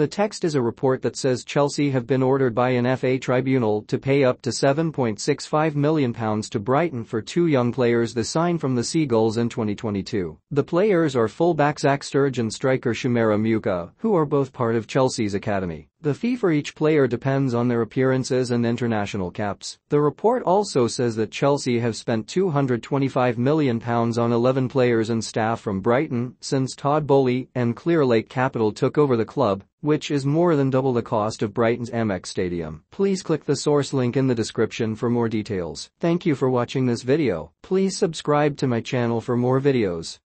The text is a report that says Chelsea have been ordered by an FA tribunal to pay up to £7.65 million to Brighton for two young players they signed from the Seagulls in 2022. The players are full-back Zak Sturge and striker Shumaira Mheuka, who are both part of Chelsea's academy. The fee for each player depends on their appearances and international caps. The report also says that Chelsea have spent £225 million on 11 players and staff from Brighton since Todd Boehly and Clearlake Capital took over the club, which is more than double the cost of Brighton's Amex Stadium. Please click the source link in the description for more details. Thank you for watching this video. Please subscribe to my channel for more videos.